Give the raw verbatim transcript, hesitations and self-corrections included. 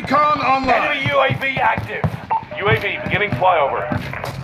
recon online. Enemy U A V active. U A V beginning flyover.